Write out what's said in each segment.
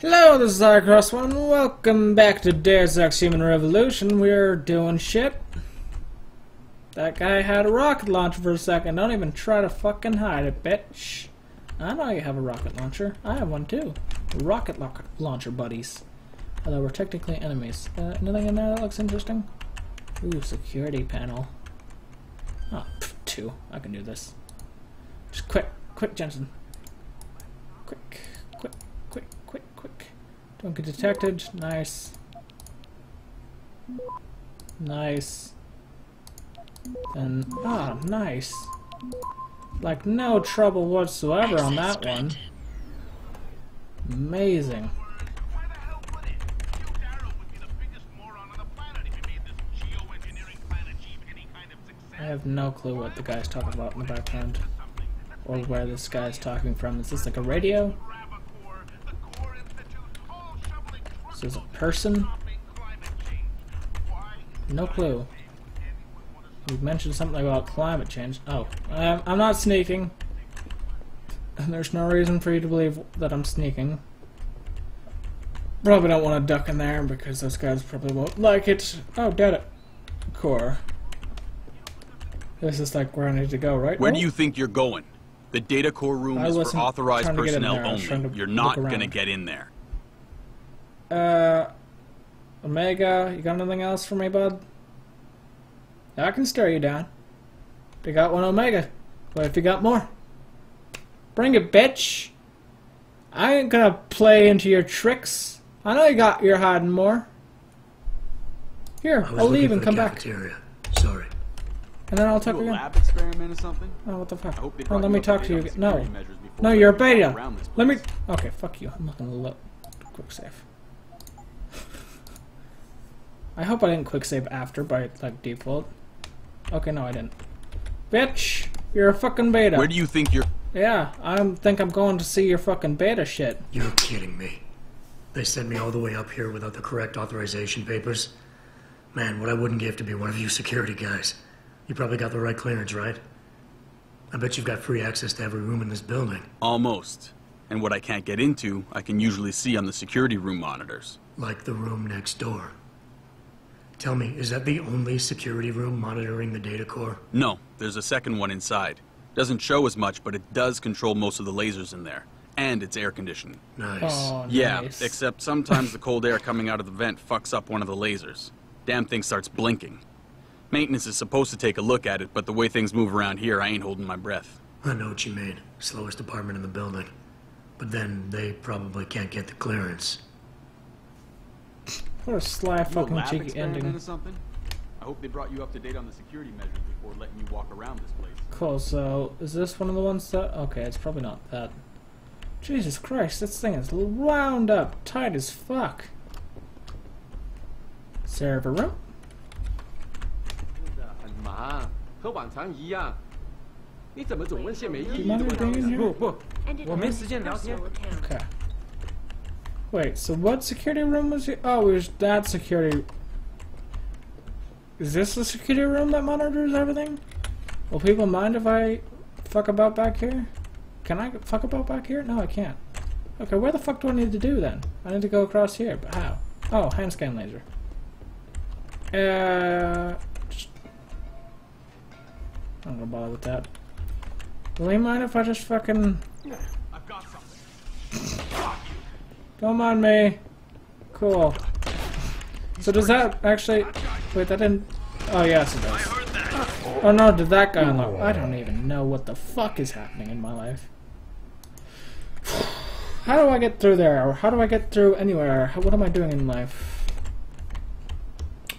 Hello, this is thehikros1. Welcome back to Deus Ex: Human Revolution. We're doing shit. That guy had a rocket launcher for a second. Don't even try to fucking hide it, bitch. I know you have a rocket launcher. I have one too. Rocket launcher buddies. Although we're technically enemies. Nothing in there that looks interesting? Ooh, security panel. Oh, pff, two. I can do this. Just quick, Jensen. Quick. Don't get detected. Nice. And ah, nice. Like no trouble whatsoever on that one. Amazing. I have no clue what the guy's talking about in the background, or where this guy's talking from. Is this like a radio? Is a person? No clue. You mentioned something about climate change. Oh, I'm not sneaking. And there's no reason for you to believe that I'm sneaking. Probably don't want to duck in there because those guys probably won't like it. Oh, data core. This is like where I need to go, right? Where do you think you're going? The data core room is for authorized personnel only. You're not going to get in there. Omega, you got nothing else for me, bud? I can stare you down. They got one Omega. What if you got more? Bring it, bitch. I ain't gonna play into your tricks. I know you're hiding more. Here, I'll leave and come back. Sorry. And then I'll talk to you again. Lab experiment or something? Oh, what the fuck? Oh, let me talk to you again. No. No, you're a beta. Let me... Okay, fuck you. I'm not gonna look. Quick save. I hope I didn't quick save after by like default. Okay, no, I didn't. Bitch, you're a fucking beta. Where do you think you're? Yeah, I think I'm going to see your fucking beta shit. You're kidding me. They sent me all the way up here without the correct authorization papers. Man, what I wouldn't give to be one of you security guys. You probably got the right clearance, right? I bet you've got free access to every room in this building. Almost. And what I can't get into, I can usually see on the security room monitors. Like the room next door. Tell me, is that the only security room monitoring the data core? No, there's a second one inside. Doesn't show as much, but it does control most of the lasers in there. And it's air conditioned. Nice. Oh, yeah, nice. Except sometimes the cold air coming out of the vent fucks up one of the lasers. Damn thing starts blinking. Maintenance is supposed to take a look at it, but the way things move around here, I ain't holding my breath. I know what you mean. Slowest department in the building. But then they probably can't get the clearance. What a sly fucking cheeky ending. I hope they brought you up to date on the security measures before letting you walk around this place. Cool, so is this one of the ones that... Okay, it's probably not that. Jesus Christ, this thing is wound up tight as fuck. Server room? Okay. Wait, so what security room was it? Oh, it was that security... Is this the security room that monitors everything? Will people mind if I fuck about back here? Can I fuck about back here? No, I can't. Okay, where the fuck do I need to do then? I need to go across here, but how? Oh, hand scan laser. I'm gonna bother with that. Will they mind if I just fucking... I've got something. Come on, me. Cool. So does that actually... Wait, that didn't... Oh, yes, it does. Oh, no, did that guy unlock? I don't even know what the fuck is happening in my life. How do I get through there? Or how do I get through anywhere? What am I doing in life?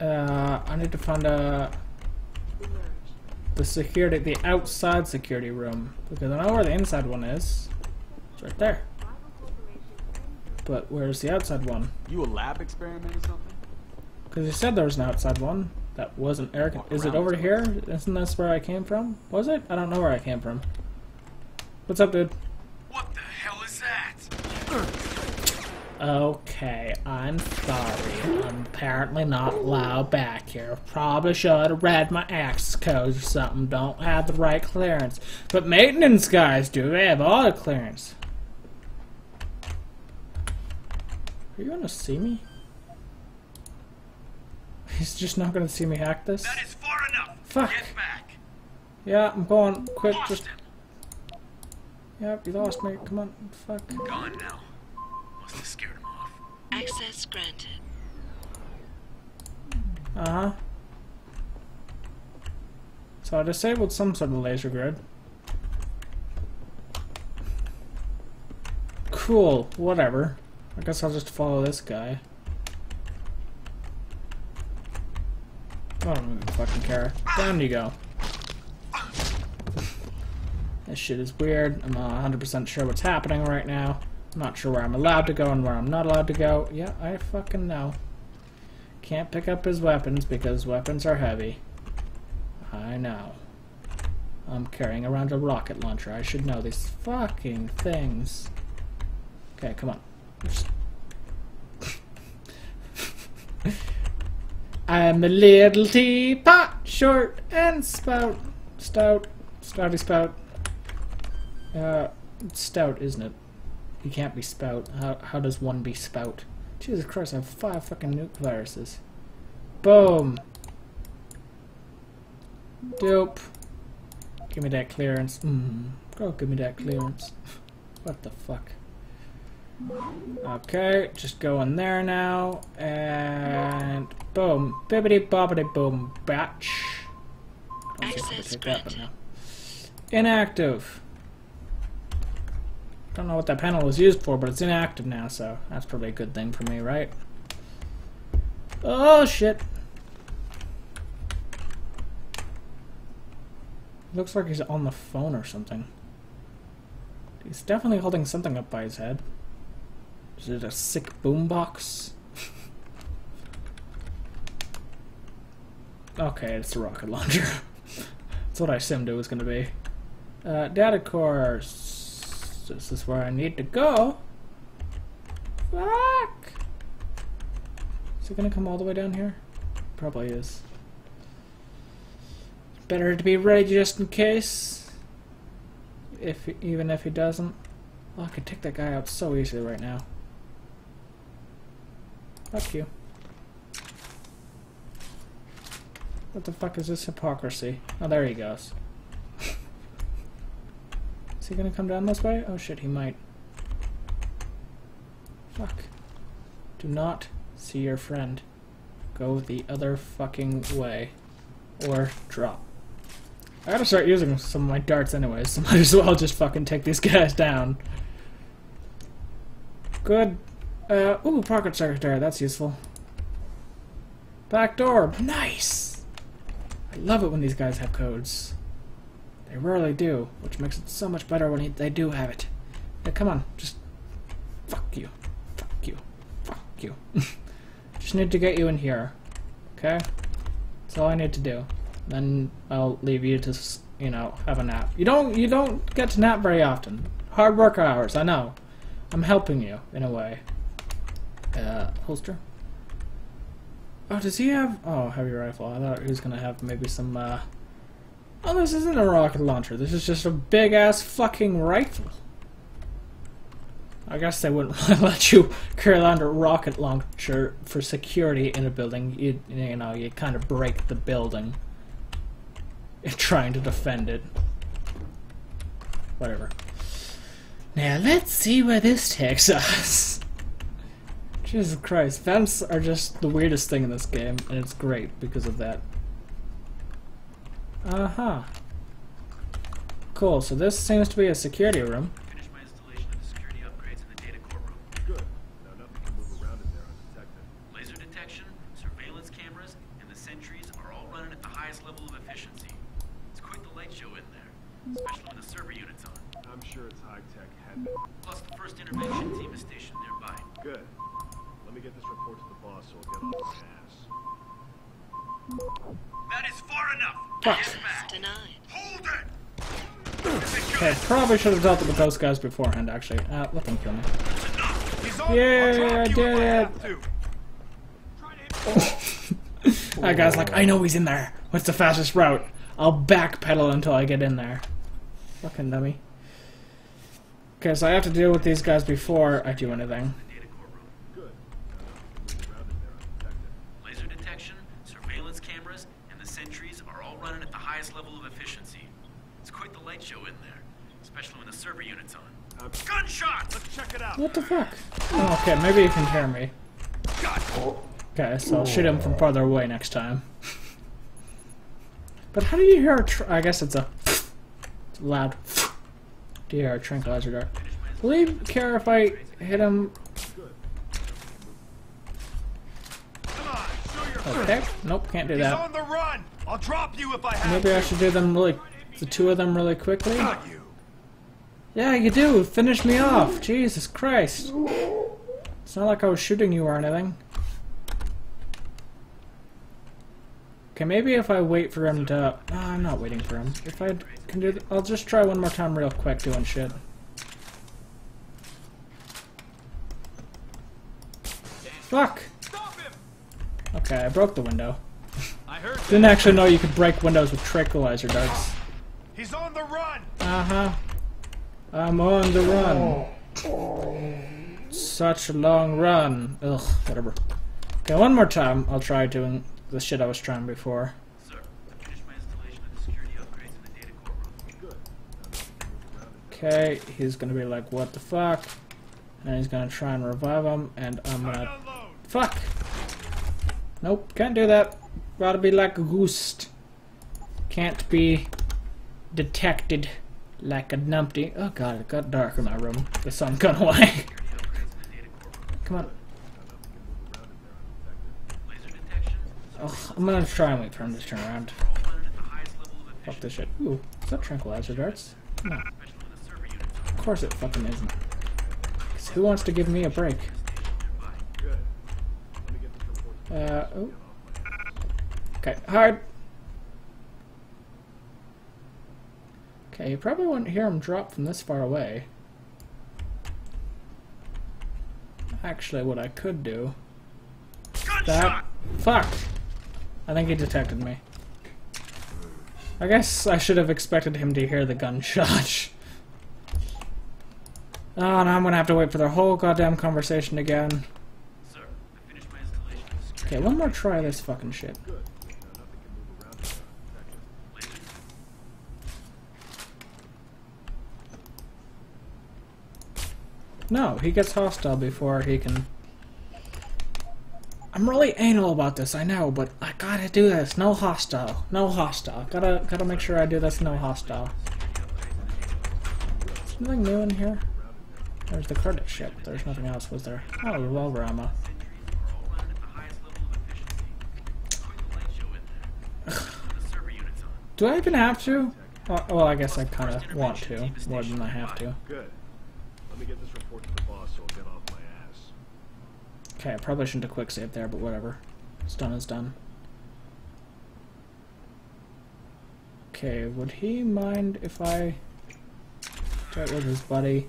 I need to find a... The outside security room. Because I know where the inside one is. It's right there. But where's the outside one? You a lab experiment or something? Because you said there was an outside one that wasn't air. Is it over here? Isn't this where I came from? Was it? I don't know where I came from. What's up, dude? What the hell is that? Okay, I'm sorry. I'm apparently not allowed back here. Probably should have read my access codes or something. Don't have the right clearance. But maintenance guys do. They have all the clearance. Are you gonna see me? He's just not gonna see me hack this. That is far enough. Fuck. Get back. Yeah, I'm going. Quick, lost just. Him. Yep, you lost me. Come on. Fuck. Gone now. Must have scared him off. Access granted. Uh-huh. So I disabled some sort of laser grid. Cool, whatever. I guess I'll just follow this guy. I don't really fucking care. Down you go. This shit is weird. I'm not 100% sure what's happening right now. I'm not sure where I'm allowed to go and where I'm not allowed to go. Yeah, I fucking know. Can't pick up his weapons because weapons are heavy. I know. I'm carrying around a rocket launcher. I should know these fucking things. Okay, come on. I'm a little teapot, short and stout. It's stout, isn't it? You can't be spout. How does one be spout? Jesus Christ, I have 5 fucking nuke viruses. Boom. Dope. Give me that clearance. Go give me that clearance. What the fuck? Okay, just go in there now, and boom, bibbity bobbity boom, batch. Inactive. Don't know what that panel was used for, but it's inactive now, so that's probably a good thing for me, right? Oh shit! Looks like he's on the phone or something. He's definitely holding something up by his head. Is it a sick boombox? Okay, it's the rocket launcher. That's what I assumed it was gonna be. Data core. This is where I need to go. Fuck! Is it gonna come all the way down here? Probably is. Better to be ready just in case. Even if he doesn't. Oh, I could take that guy out so easily right now. Fuck you. What the fuck is this hypocrisy? Oh, there he goes. Is he gonna come down this way? Oh shit, he might. Fuck. Do not see your friend. Go the other fucking way. Or drop. I gotta start using some of my darts anyways, so might as well just fucking take these guys down. Good. Ooh, pocket secretary, that's useful. Back door, nice! I love it when these guys have codes. They rarely do, which makes it so much better when they do have it. Yeah, come on, just... Fuck you. Fuck you. Fuck you. Just need to get you in here. Okay? That's all I need to do. Then I'll leave you to, you know, have a nap. You don't get to nap very often. Hard work hours, I know. I'm helping you in a way. Holster. Oh, does he have? Oh, heavy rifle. I thought he was gonna have maybe some. Oh, this isn't a rocket launcher. This is just a big ass fucking rifle. I guess they wouldn't let you carry around a rocket launcher for security in a building. You know, you kind of break the building. Trying to defend it. Whatever. Now let's see where this takes us. Jesus Christ, vents are just the weirdest thing in this game, and it's great because of that. Uh-huh. Cool, so this seems to be a security room. Finish my installation of the security upgrades in the data core room. Good. Now nothing can move around in there undetected. Laser detection, surveillance cameras, and the sentries are all running at the highest level of efficiency. Show in there, especially when the server unit's on. I'm sure it's high-tech heaven. Plus the first intervention team is stationed nearby. Good. Let me get this report to the boss so we'll get off the ass. That is far enough! Yes, denied. Hold it! Okay, probably should have dealt with those guys beforehand, actually. Let them kill me. Yeah, I did it! That guy's like, I know he's in there. What's the fastest route? I'll backpedal until I get in there. Fucking dummy. Okay, so I have to deal with these guys before I do anything. Good. Gunshot! Let's check it out. What the fuck? Oh, okay, maybe you can hear me. Okay, so I'll shoot him from farther away next time. But how do you hear a I guess it's a loud. Do you hear a tranquilizer dart? Will you care if I hit him? Okay. Nope, can't do that. I'll drop you if I have to. Maybe I should do them really, the two of them really quickly. Yeah, you do. Finish me off. Jesus Christ. It's not like I was shooting you or anything. Okay, maybe if I wait for him to... No, I'm not waiting for him. If I can do... I'll just try one more time real quick doing shit. Fuck! Okay, I broke the window. Didn't actually know you could break windows with tranquilizer darts. He's on the run. Uh-huh. I'm on the run. Such a long run. Ugh, whatever. Okay, one more time. I'll try doing the shit I was trying before. Okay, he's gonna be like, what the fuck? And he's gonna try and revive him, and I'm gonna... Fuck! Nope, can't do that. Gotta be like a ghost. Can't be detected like a numpty. Oh god, it got dark in my room. The sun got away. Come on. Oh, I'm gonna try and wait for him to turn around. Fuck this shit. Ooh, is that tranquilizer darts? No. Of course it fucking isn't. 'Cause who wants to give me a break? Oh. Okay, hard. Okay, you probably wouldn't hear him drop from this far away. Actually, what I could do... That... Fuck! I think he detected me. I guess I should have expected him to hear the gunshot. Oh, now I'm gonna have to wait for their whole goddamn conversation again. Okay, one more try of this fucking shit. No, he gets hostile before he can... I'm really anal about this, I know, but I gotta do this. No hostile. No hostile. Gotta make sure I do this no hostile. Is nothing new in here? There's the credit ship. There's nothing else, was there? Oh, revolver ammo. Do I even have to? Well, I guess I kind of want to, more than I have to. Let me get this report to the boss so I'll get off my ass. Okay, I probably shouldn't have quick save there, but whatever. It's done is done. Okay, would he mind if I start with his buddy?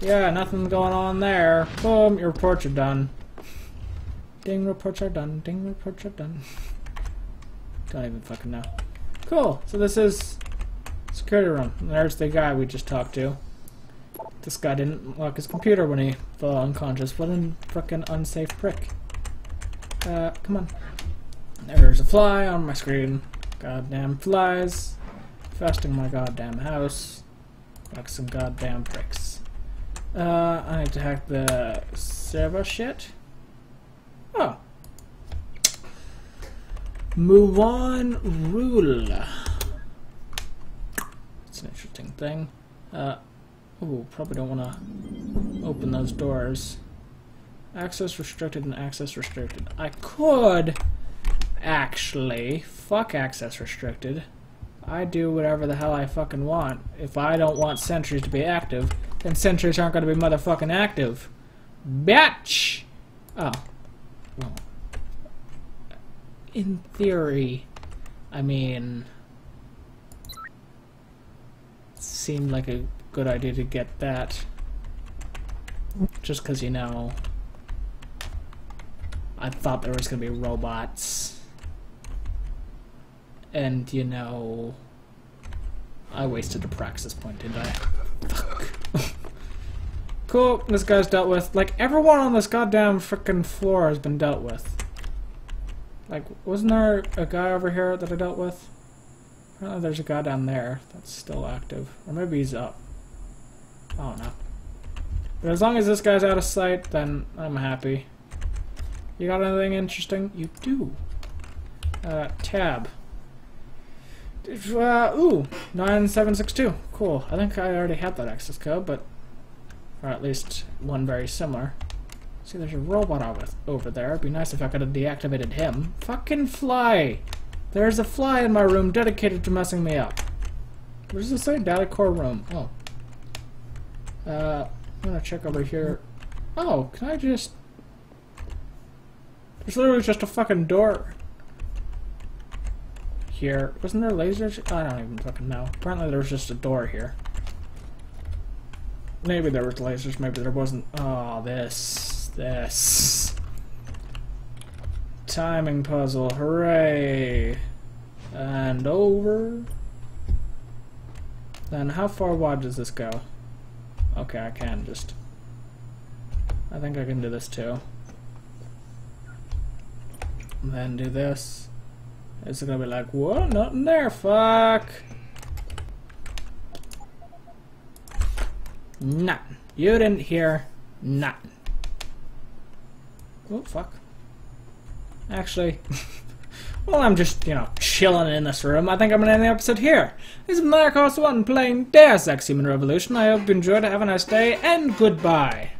Yeah, nothing going on there. Boom, your reports are done. Ding, reports are done. Ding, reports are done. Don't even fucking know. Cool, so this is security room. There's the guy we just talked to. This guy didn't lock his computer when he fell unconscious. What a frickin' unsafe prick. Come on. There's a fly on my screen. Goddamn flies. Infesting my goddamn house. Like some goddamn pricks. I need to hack the server shit. Oh. Move on rule. It's an interesting thing. Ooh, probably don't want to open those doors. Access restricted and access restricted. I could actually fuck access restricted. I do whatever the hell I fucking want. If I don't want sentries to be active, then sentries aren't going to be motherfucking active. Bitch! Oh. Well. In theory, I mean... Seemed like a good idea to get that, just because, you know, I thought there was gonna be robots, and, you know, I wasted a praxis point, didn't I? Fuck. Cool, this guy's dealt with. Like, everyone on this goddamn frickin' floor has been dealt with. Like, wasn't there a guy over here that I dealt with? Apparently there's a guy down there that's still active, or maybe he's up. I don't know. But as long as this guy's out of sight, then I'm happy. You got anything interesting? You do. Tab. Ooh, 9762. Cool. I think I already had that access code, but... or at least one very similar. See, there's a robot over there. It'd be nice if I could have deactivated him. Fucking fly! There's a fly in my room dedicated to messing me up. What does this say? Data core room. Oh. I'm gonna check over here. Oh, can I just... there's literally just a fucking door here. Wasn't there lasers? I don't even fucking know. Apparently there was just a door here. Maybe there was lasers, maybe there wasn't. Oh, this. Timing puzzle, hooray. And over. Then how far wide does this go? Okay, I can just... I think I can do this too. And then do this. It's gonna be like, whoa, nothing there, fuck. Nothing. You didn't hear nothing. Oh, fuck. Actually, well, I'm just, you know, chilling in this room. I think I'm gonna end the episode here. This is thehikros1 playing Deus Ex: Human Revolution. I hope you enjoyed it. Have a nice day, and goodbye.